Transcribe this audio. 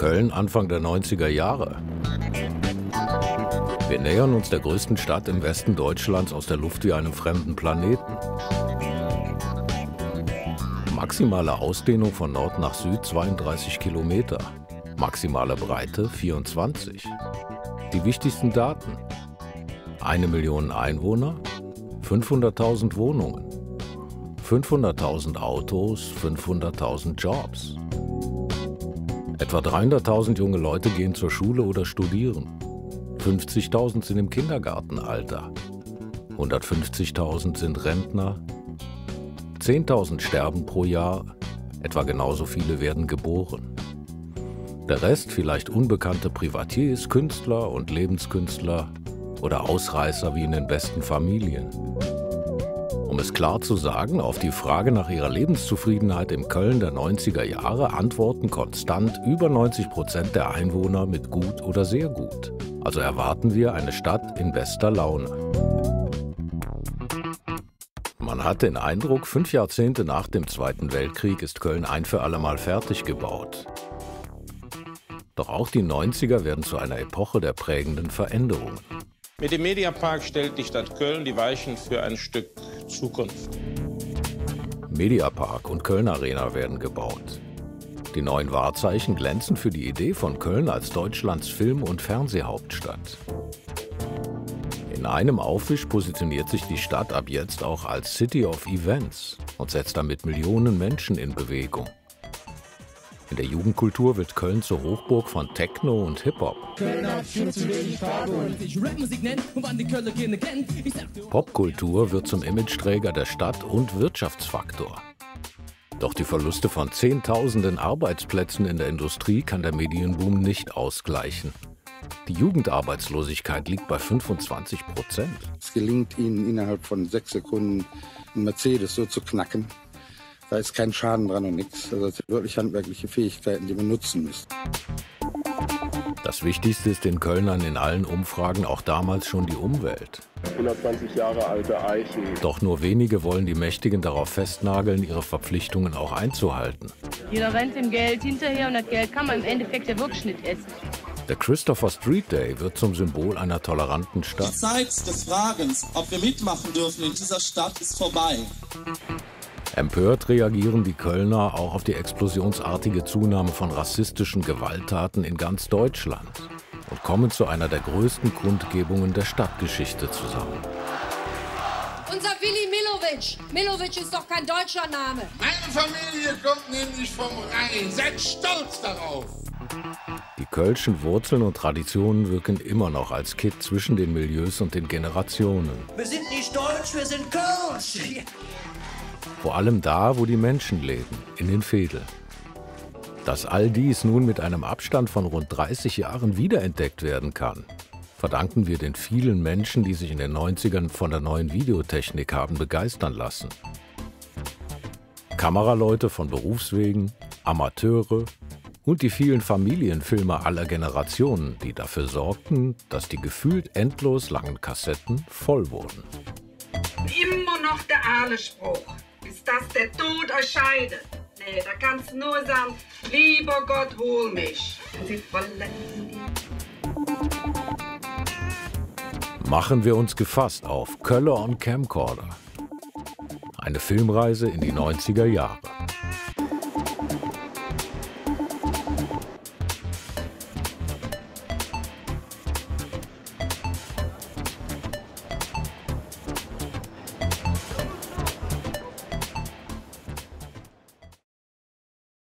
Köln Anfang der 90er Jahre. Wir nähern uns der größten Stadt im Westen Deutschlands aus der Luft wie einem fremden Planeten. Maximale Ausdehnung von Nord nach Süd 32 Kilometer, maximale Breite 24. Die wichtigsten Daten: 1 Million Einwohner, 500.000 Wohnungen, 500.000 Autos, 500.000 Jobs. Etwa 300.000 junge Leute gehen zur Schule oder studieren. 50.000 sind im Kindergartenalter. 150.000 sind Rentner. 10.000 sterben pro Jahr. Etwa genauso viele werden geboren. Der Rest vielleicht unbekannte Privatiers, Künstler und Lebenskünstler oder Ausreißer wie in den besten Familien. Um es klar zu sagen, auf die Frage nach ihrer Lebenszufriedenheit im Köln der 90er Jahre antworten konstant über 90% der Einwohner mit gut oder sehr gut. Also erwarten wir eine Stadt in bester Laune. Man hat den Eindruck, 5 Jahrzehnte nach dem Zweiten Weltkrieg ist Köln ein für allemal fertig gebaut. Doch auch die 90er werden zu einer Epoche der prägenden Veränderungen. Mit dem Mediapark stellt die Stadt Köln die Weichen für ein Stück Zukunft. Mediapark und Köln Arena werden gebaut. Die neuen Wahrzeichen glänzen für die Idee von Köln als Deutschlands Film- und Fernsehhauptstadt. In einem Aufwisch positioniert sich die Stadt ab jetzt auch als City of Events und setzt damit Millionen Menschen in Bewegung. In der Jugendkultur wird Köln zur Hochburg von Techno und Hip-Hop. Popkultur wird zum Imageträger der Stadt und Wirtschaftsfaktor. Doch die Verluste von Zehntausenden Arbeitsplätzen in der Industrie kann der Medienboom nicht ausgleichen. Die Jugendarbeitslosigkeit liegt bei 25%. Es gelingt ihnen innerhalb von 6 Sekunden, einen Mercedes so zu knacken. Da ist kein Schaden dran und nichts. Also das sind wirklich handwerkliche Fähigkeiten, die man nutzen müssen. Das Wichtigste ist den Kölnern in allen Umfragen auch damals schon die Umwelt. 120 Jahre alte Eichen. Doch nur wenige wollen die Mächtigen darauf festnageln, ihre Verpflichtungen auch einzuhalten. Jeder rennt dem Geld hinterher und das Geld kann man im Endeffekt der Wirkschnitt essen. Der Christopher Street Day wird zum Symbol einer toleranten Stadt. Die Zeit des Fragens, ob wir mitmachen dürfen in dieser Stadt, ist vorbei. Empört reagieren die Kölner auch auf die explosionsartige Zunahme von rassistischen Gewalttaten in ganz Deutschland und kommen zu einer der größten Kundgebungen der Stadtgeschichte zusammen. Unser Willy Millowitsch. Millowitsch ist doch kein deutscher Name. Meine Familie kommt nämlich vom Rhein. Seid stolz darauf. Die kölschen Wurzeln und Traditionen wirken immer noch als Kitt zwischen den Milieus und den Generationen. Wir sind nicht deutsch, wir sind kölsch. Vor allem da, wo die Menschen leben, in den Vedeln. Dass all dies nun mit einem Abstand von rund 30 Jahren wiederentdeckt werden kann, verdanken wir den vielen Menschen, die sich in den 90ern von der neuen Videotechnik haben begeistern lassen. Kameraleute von Berufswegen, Amateure und die vielen Familienfilme aller Generationen, die dafür sorgten, dass die gefühlt endlos langen Kassetten voll wurden. Immer noch der Ahle-Spruch. Ist das der Tod euch scheidet? Nee, da kannst du nur sagen, lieber Gott, hol mich. Machen wir uns gefasst auf Kölle on Camcorder. Eine Filmreise in die 90er Jahre.